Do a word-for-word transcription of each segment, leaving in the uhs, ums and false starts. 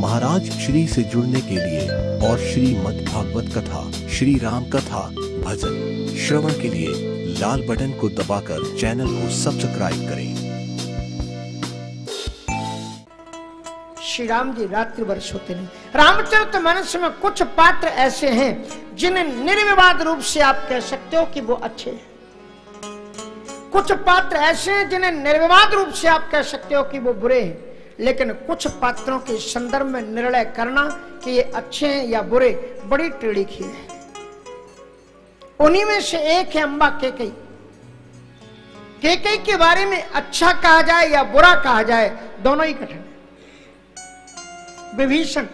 महाराज श्री से जुड़ने के लिए और श्रीमद्भागवत कथा, श्री राम कथा, भजन श्रवण के लिए लाल बटन को दबाकर चैनल को सब्सक्राइब करें। श्री राम जी रात्रि वर्ष होते नहीं। रामचरितमानस में कुछ पात्र ऐसे हैं जिन्हें निर्विवाद रूप से आप कह सकते हो कि वो अच्छे हैं। कुछ पात्र ऐसे हैं जिन्हें निर्विवाद रूप से आप कह सकते हो कि वो बुरे हैं। लेकिन कुछ पात्रों के संदर्भ में निर्णय करना कि ये अच्छे हैं या बुरे बड़ी टेढ़ी खीर है। उन्हीं में से एक है अंबा केकई। केकई के बारे में अच्छा कहा जाए या बुरा कहा जाए दोनों ही कठिन है। विभीषण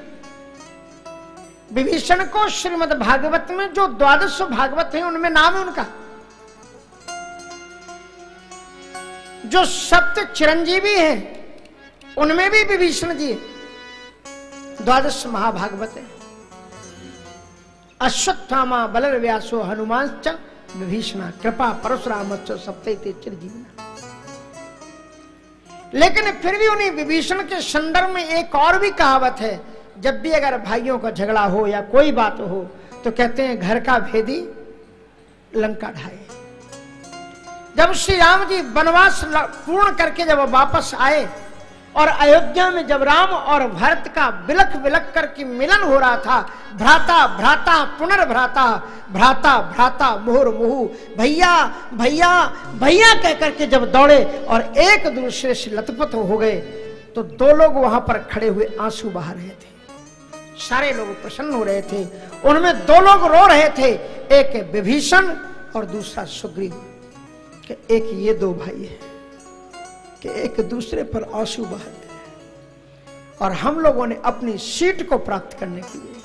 विभीषण को श्रीमद् भागवत में जो द्वादश भागवत हैं उनमें नाम है उनका। जो सप्त चिरंजीवी हैं उनमें भी विभीषण जी है। द्वादश महाभागवत है। अश्वत्थामा बलर व्यासो हनुमानश्च विभीषणा कृपा परशुरामश्च सप्तैते चिरजीविनः। लेकिन फिर भी उन्हें विभीषण के संदर्भ में एक और भी कहावत है। जब भी अगर भाइयों का झगड़ा हो या कोई बात हो तो कहते हैं घर का भेदी लंका ढाए। जब श्री राम जी वनवास पूर्ण करके जब वापस आए और अयोध्या में जब राम और भरत का बिलख बिलख करके मिलन हो रहा था, भ्राता भ्राता पुनर्भ्राता, भ्राता भ्राता मोहर मोहू, भैया भैया भैया कह करके जब दौड़े और एक दूसरे से लथपथ हो गए तो दो लोग वहां पर खड़े हुए आंसू बहा रहे थे। सारे लोग प्रसन्न हो रहे थे। उनमें दो लोग रो रहे थे, एक विभीषण और दूसरा सुग्रीव। एक ये दो भाई है कि एक दूसरे पर आंसू बहाते हैं। और हम लोगों ने अपनी सीट को प्राप्त करने के लिए,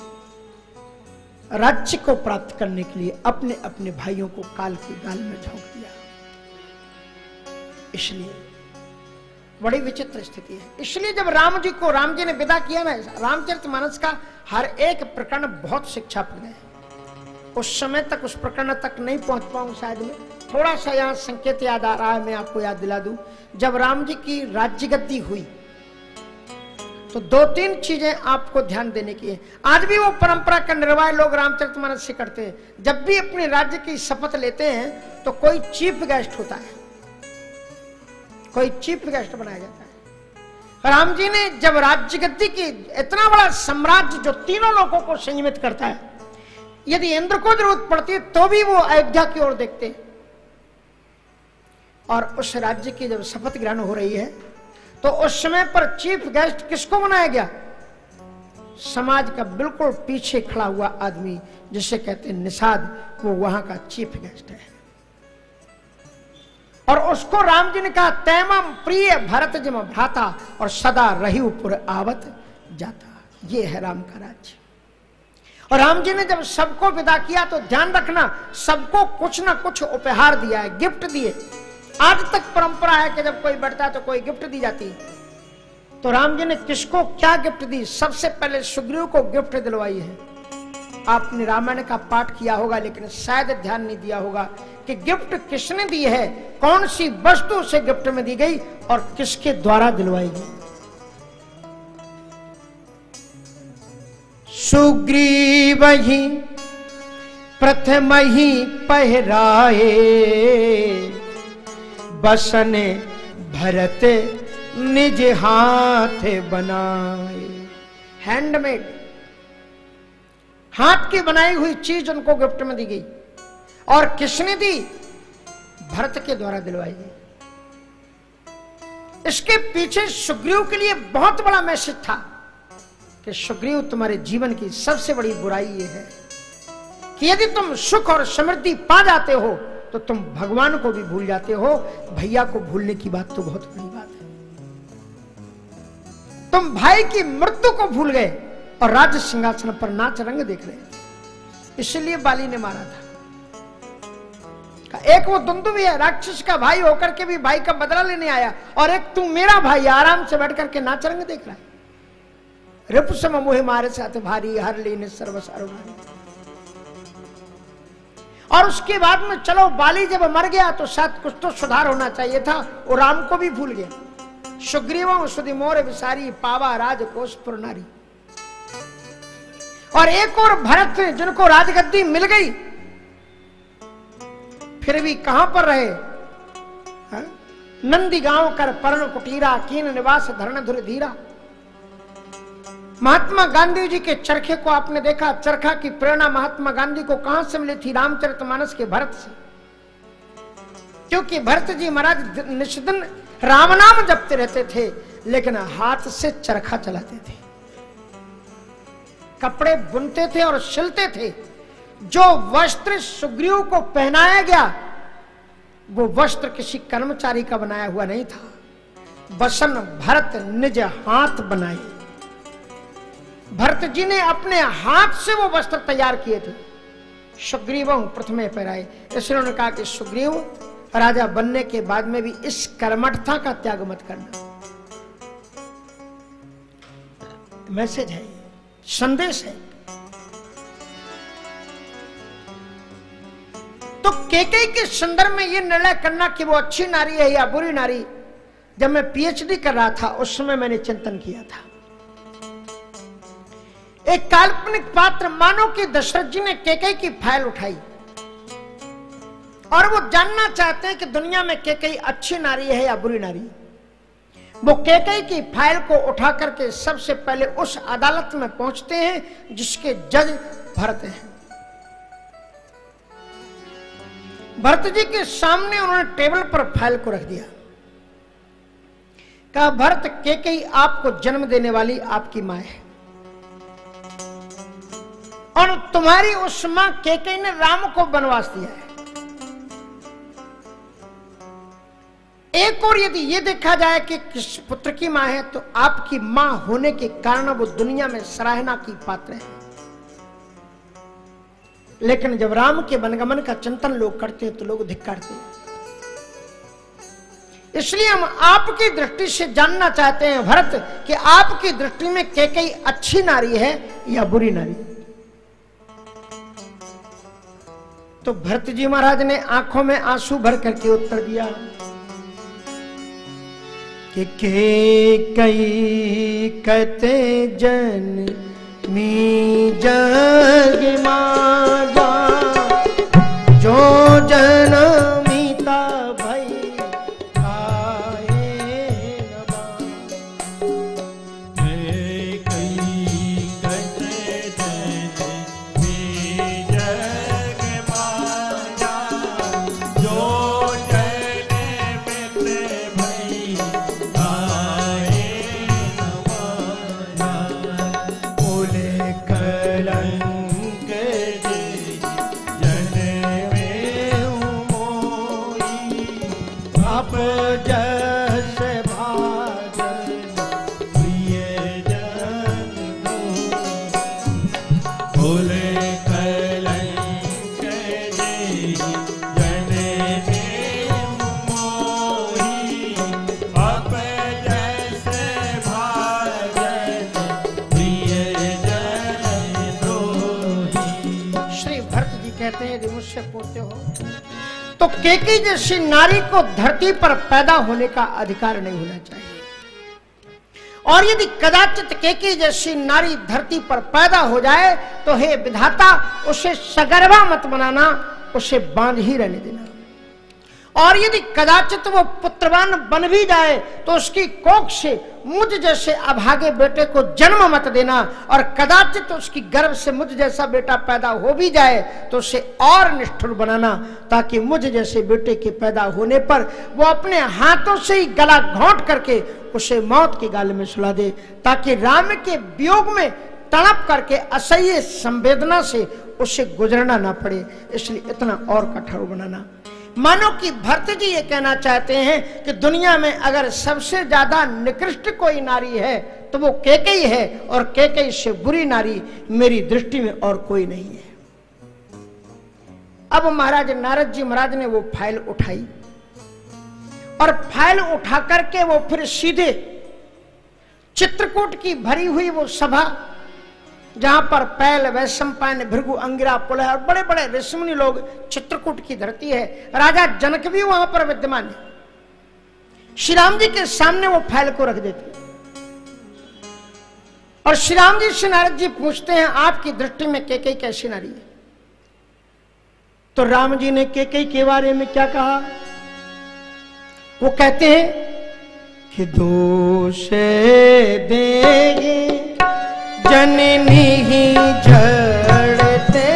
राज्य को प्राप्त करने के लिए अपने अपने भाइयों को काल की गाल में झोंक दिया। इसलिए बड़ी विचित्र स्थिति है। इसलिए जब राम जी को राम जी ने विदा किया ना, रामचरितमानस का हर एक प्रकरण बहुत शिक्षाप्रद है। उस समय तक उस प्रकरण तक नहीं पहुंच पाऊं शायद मैं। थोड़ा सा यहाँ संकेत याद आ रहा है, मैं आपको याद दिला दूं। जब राम जी की राज्यगद्दी हुई तो दो तीन चीजें आपको ध्यान देने की है। आज भी वो परंपरा का निर्वाह लोग रामचरितमानस से करते हैं। जब भी अपने राज्य की शपथ लेते हैं तो कोई चीफ गेस्ट होता है, कोई चीफ गेस्ट बनाया जाता है। राम जी ने जब राज्यगद्दी की, इतना बड़ा साम्राज्य जो तीनों लोगों को संयमित करता है, यदि इंद्र को जरूरत पड़ती है तो भी वो अयोध्या की ओर देखते हैं। और उस राज्य की जब शपथ ग्रहण हो रही है तो उस समय पर चीफ गेस्ट किसको बनाया गया? समाज का बिल्कुल पीछे खड़ा हुआ आदमी जिसे कहते हैं निषाद, वो वहां का चीफ गेस्ट है। और उसको राम जी ने कहा तैमम प्रिय भरत जिम भ्राता और सदा रही पुर आवत जाता। ये है राम का राज्य। और राम जी ने जब सबको विदा किया तो ध्यान रखना सबको कुछ ना कुछ उपहार दिया है, गिफ्ट दिए। आज तक परंपरा है कि जब कोई बढ़ता है तो कोई गिफ्ट दी जाती। तो राम जी ने किसको क्या गिफ्ट दी? सबसे पहले सुग्रीव को गिफ्ट दिलवाई है। आपने रामायण का पाठ किया होगा लेकिन शायद ध्यान नहीं दिया होगा कि गिफ्ट किसने दी है, कौन सी वस्तु से गिफ्ट में दी गई और किसके द्वारा दिलवाई गई। सुग्रीव ही प्रथम ही पहराए बसने भरत निज हाथ बनाए। हैंडमेड, हाथ की बनाई हुई चीज उनको गिफ्ट में दी गई। और किसने दी? भरत के द्वारा दिलवाई गई। इसके पीछे सुग्रीव के लिए बहुत बड़ा मैसेज था कि सुग्रीव तुम्हारे जीवन की सबसे बड़ी बुराई यह है कि यदि तुम सुख और समृद्धि पा जाते हो तो तुम भगवान को भी भूल जाते हो। भैया को भूलने की बात तो बहुत बड़ी बात है। तुम भाई की मृत्यु को भूल गए और राज सिंहासन पर नाच रंग देख रहे थे। इसलिए बाली ने मारा था। एक वो दुंदुभी है, राक्षस का भाई होकर के भी भाई का बदला लेने आया, और एक तू मेरा भाई आराम से बैठ करके नाच रंग देख रहा है। रिपुसम मोहे मारे साथ भारी हर लेने सर्वसारी। और उसके बाद में चलो बाली जब मर गया तो साथ कुछ तो सुधार होना चाहिए था। वो राम को भी भूल गया। सुग्रीवं सुधिमोर विसारी पावा राजकोष पुरनारी। और एक और भरत जिनको राजगद्दी मिल गई फिर भी कहां पर रहे हा? नंदी गांव कर पर्ण कुटीरा कीन निवास धरण धुर धीरा। महात्मा गांधी जी के चरखे को आपने देखा, चरखा की प्रेरणा महात्मा गांधी को कहां से मिली थी? रामचरितमानस के भरत से, क्योंकि भरत जी महाराज निष्ठन राम नाम जपते रहते थे लेकिन हाथ से चरखा चलाते थे, कपड़े बुनते थे और सिलते थे। जो वस्त्र सुग्रीव को पहनाया गया वो वस्त्र किसी कर्मचारी का बनाया हुआ नहीं था, बसन भरत निज हाथ बनाए। भरत जी ने अपने हाथ से वो वस्त्र तैयार किए थे, सुग्रीवों प्रथमे पहराए। इसलिए उन्होंने कहा कि सुग्रीव राजा बनने के बाद में भी इस कर्मठता का त्याग मत करना। मैसेज है, संदेश है। तो केके के संदर्भ में यह निर्णय करना कि वो अच्छी नारी है या बुरी नारी, जब मैं पीएचडी कर रहा था उस समय मैंने चिंतन किया था। एक काल्पनिक पात्र मानो कि दशरथ जी ने केकई की फाइल उठाई और वो जानना चाहते हैं कि दुनिया में केकई अच्छी नारी है या बुरी नारी। वो केकई की फाइल को उठा करके सबसे पहले उस अदालत में पहुंचते हैं जिसके जज भरत हैं। भरत जी के सामने उन्होंने टेबल पर फाइल को रख दिया, कहा भरत केकई आपको जन्म देने वाली आपकी मां है और तुम्हारी उस मां केकई ने राम को बनवास दिया है। एक और यदि ये देखा जाए कि किस पुत्र की मां है तो आपकी मां होने के कारण वो दुनिया में सराहना की पात्र है, लेकिन जब राम के वनगमन का चिंतन लोग करते हैं तो लोग धिक्कारते हैं। इसलिए हम आपकी दृष्टि से जानना चाहते हैं भरत कि आपकी दृष्टि में केकई अच्छी नारी है या बुरी नारी है। तो भरत जी महाराज ने आंखों में आंसू भर करके उत्तर दिया कि केकई कहते जन मी जग माजा जो जनमिता भई काहे न बा। केकई कहते जन मी तो केकई जैसी नारी को धरती पर पैदा होने का अधिकार नहीं होना चाहिए। और यदि कदाचित केकई जैसी नारी धरती पर पैदा हो जाए तो हे विधाता उसे सगर्वा मत बनाना, उसे बांध ही रहने देना। और यदि कदाचित वो पुत्रवान बन भी जाए तो उसकी कोख से मुझ जैसे अभागे बेटे को जन्म मत देना। और कदाचित उसकी गर्भ से मुझ जैसा बेटा पैदा हो भी जाए तो उसे और निष्ठुर बनाना, ताकि मुझ जैसे बेटे के पैदा होने पर वो अपने हाथों से ही गला घोंट करके उसे मौत की गाल में सुला दे, ताकि राम के वियोग में तड़प करके असह्य संवेदना से उसे गुजरना ना पड़े। इसलिए इतना और कठोर बनाना। मानो कि भरत जी ये कहना चाहते हैं कि दुनिया में अगर सबसे ज्यादा निकृष्ट कोई नारी है तो वो केकई है, और केकई से बुरी नारी मेरी दृष्टि में और कोई नहीं है। अब महाराज नारद जी महाराज ने वो फाइल उठाई और फाइल उठा करके वो फिर सीधे चित्रकूट की भरी हुई वो सभा जहां पर पैल वैशम्पायन भृगु अंगिरा पुलह और बड़े बड़े ऋषिमुनि लोग, चित्रकूट की धरती है, राजा जनक भी वहां पर विद्यमान है, श्री राम जी के सामने वो फाइल को रख देते और श्री राम जी से नारद जी पूछते हैं, आपकी दृष्टि में कैकेयी कैसी नारी है? तो राम जी ने कैकेयी के बारे में क्या कहा? वो कहते हैं कि दोषे देगी जननी ही जड़ते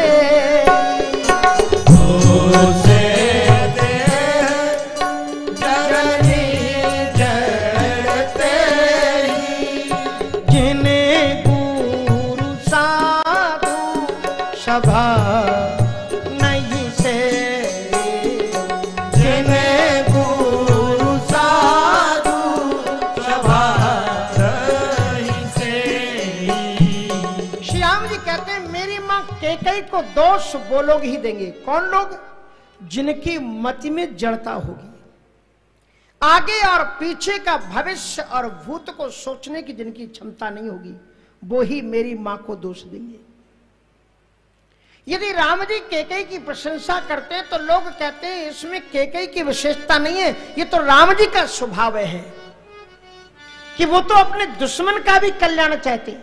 दोष वो लोग ही देंगे। कौन लोग? जिनकी मति में जड़ता होगी, आगे और पीछे का भविष्य और भूत को सोचने की जिनकी क्षमता नहीं होगी, वो ही मेरी मां को दोष देंगे। यदि राम जी कैकेयी की प्रशंसा करते हैं तो लोग कहते हैं इसमें कैकेयी की विशेषता नहीं है, ये तो राम जी का स्वभाव है कि वो तो अपने दुश्मन का भी कल्याण चाहते।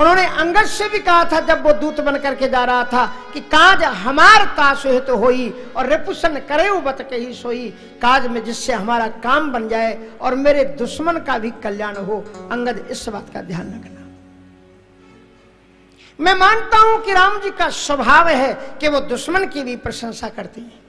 उन्होंने अंगद से भी कहा था जब वो दूत बन करके जा रहा था कि काज हमार ताश हित होई और रिपुसन करे बत कही सोई, काज में जिससे हमारा काम बन जाए और मेरे दुश्मन का भी कल्याण हो। अंगद, इस बात का ध्यान रखना। मैं मानता हूं कि राम जी का स्वभाव है कि वो दुश्मन की भी प्रशंसा करते हैं,